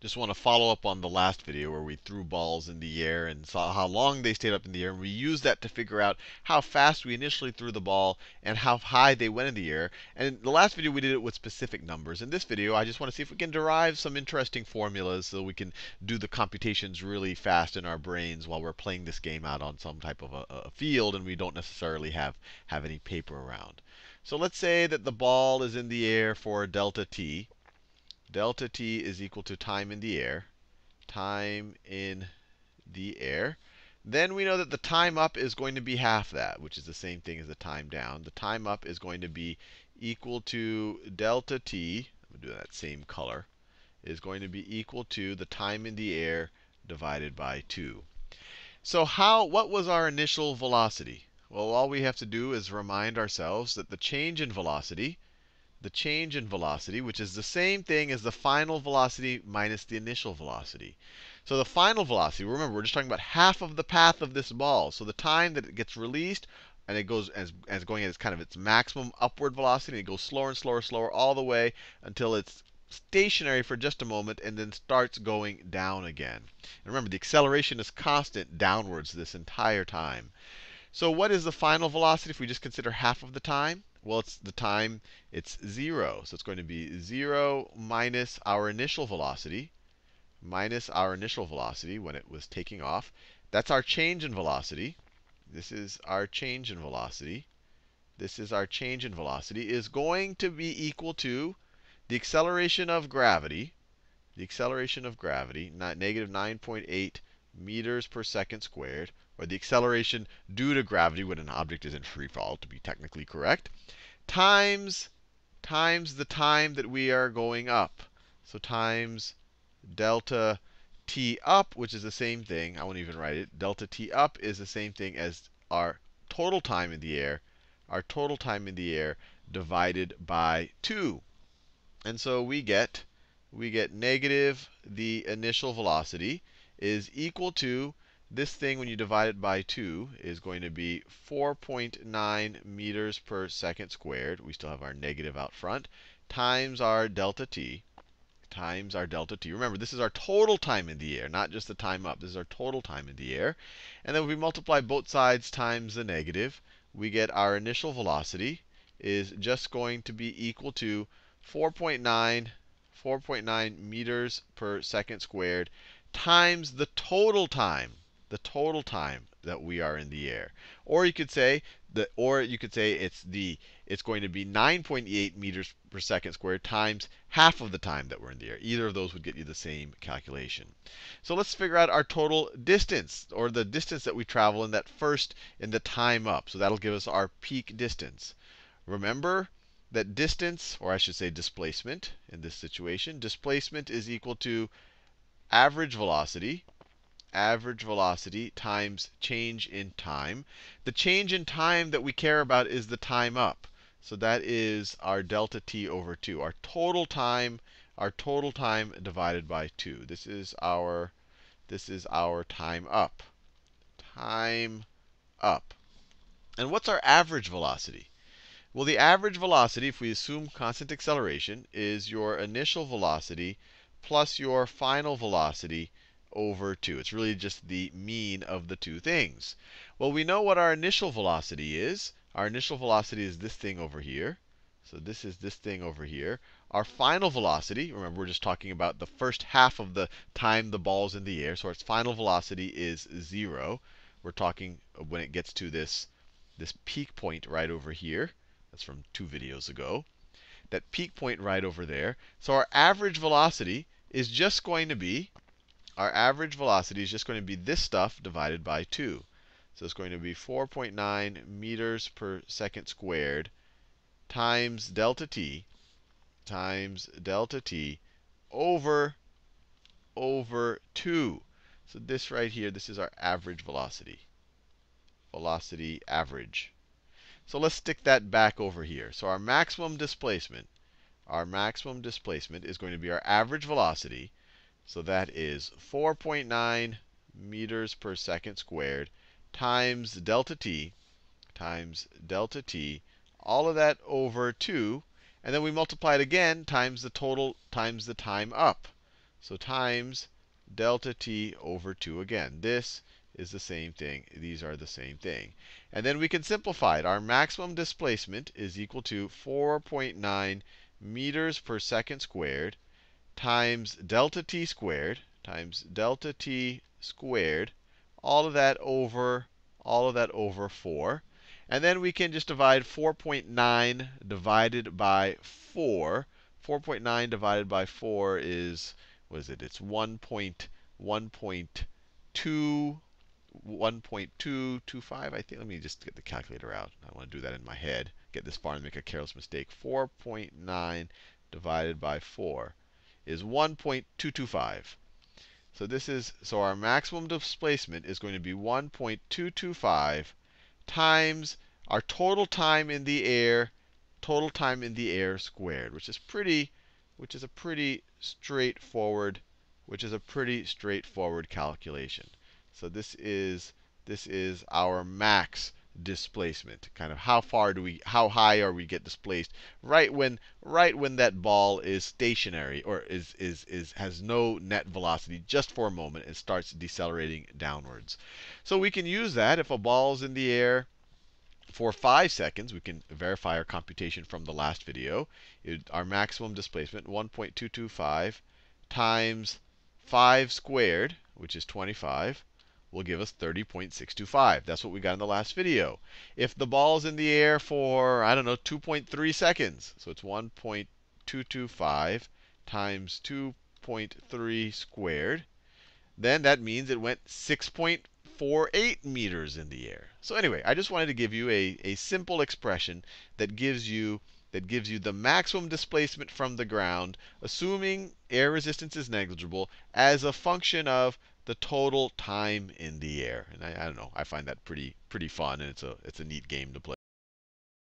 Just want to follow up on the last video where we threw balls in the air and saw how long they stayed up in the air. And we used that to figure out how fast we initially threw the ball and how high they went in the air. And in the last video, we did it with specific numbers. In this video, I just want to see if we can derive some interesting formulas so we can do the computations really fast in our brains while we're playing this game out on some type of a field and we don't necessarily have any paper around. So let's say that the ball is in the air for delta t. Delta t is equal to time in the air. Time in the air. Then we know that the time up is going to be half that, which is the same thing as the time down. The time up is going to be equal to delta t, I'm going to do that same color, is going to be equal to the time in the air divided by 2. So what was our initial velocity? Well, all we have to do is remind ourselves that the change in velocity, which is the same thing as the final velocity minus the initial velocity. So the final velocity, remember, we're just talking about half of the path of this ball. So the time that it gets released, and it goes as going at its kind of its maximum upward velocity, and it goes slower and slower and slower all the way until it's stationary for just a moment and then starts going down again. And remember, the acceleration is constant downwards this entire time. So what is the final velocity if we just consider half of the time? Well, it's the time, it's 0. So it's going to be 0 minus our initial velocity, when it was taking off. That's our change in velocity. This is our change in velocity, is going to be equal to the acceleration of gravity, negative 9.8 meters per second squared, or the acceleration due to gravity when an object is in free fall, to be technically correct, times the time that we are going up. So times delta t up, which is the same thing. I won't even write it. Delta t up is the same thing as our total time in the air, divided by 2. And so we get negative the initial velocity is equal to this thing, when you divide it by 2, is going to be 4.9 meters per second squared. We still have our negative out front, times our delta t, Remember, this is our total time in the air, not just the time up. This is our total time in the air. And then if we multiply both sides times the negative, we get our initial velocity is just going to be equal to 4.9 meters per second squared times the total time. That we are in the air, or you could say it's going to be 9.8 meters per second squared times half of the time that we're in the air. Either of those would get you the same calculation. So let's figure out our total distance, or the distance that we travel in the time up. So that'll give us our peak distance. Remember that distance, or I should say displacement in this situation, displacement is equal to average velocity. Times change in time. The change in time that we care about is the time up. So that is our delta t over 2, our total time divided by 2. This is our time up. And what's our average velocity? Well, the average velocity, if we assume constant acceleration, is your initial velocity plus your final velocity over 2. It's really just the mean of the two things. Well, we know what our initial velocity is. Our initial velocity is this thing over here. So this is this thing over here. Our final velocity, remember, we're just talking about the first half of the time the ball's in the air, so its final velocity is 0. We're talking when it gets to this peak point right over here. That's from 2 videos ago. That peak point right over there. So our average velocity is just going to be this stuff divided by 2. So it's going to be 4.9 meters per second squared times delta t, over 2. So this right here, this is our average velocity, average. So let's stick that back over here. So our maximum displacement is going to be our average velocity. So that is 4.9 meters per second squared times delta t, all of that over 2. And then we multiply it again times the time up. So times delta t over 2 again. This is the same thing. These are the same thing. And then we can simplify it. Our maximum displacement is equal to 4.9 meters per second squared times delta t squared all of that over 4. And then we can just divide 4.9 divided by 4. 4.9 divided by 4 is, what is it? It's 1.225, I think. Let me just get the calculator out. I want to do that in my head. Get this far and make a careless mistake. 4.9 divided by 4 is 1.225. So this is, so our maximum displacement is going to be 1.225 times our total time in the air, squared, which is a pretty straightforward calculation. So this is our max displacement. Kind of how high are we get displaced right when that ball is stationary or has no net velocity just for a moment and starts decelerating downwards. So we can use that if a ball's in the air for 5 seconds. We can verify our computation from the last video. Our maximum displacement, 1.225 times 5 squared, which is 25, will give us 30.625. That's what we got in the last video. If the ball's in the air for, I don't know, 2.3 seconds, so it's 1.225 times 2.3 squared, then that means it went 6.48 meters in the air. So anyway, I just wanted to give you a simple expression that gives you the maximum displacement from the ground, assuming air resistance is negligible, as a function of the total time in the air. And I don't know, I find that pretty fun, and it's a neat game to play.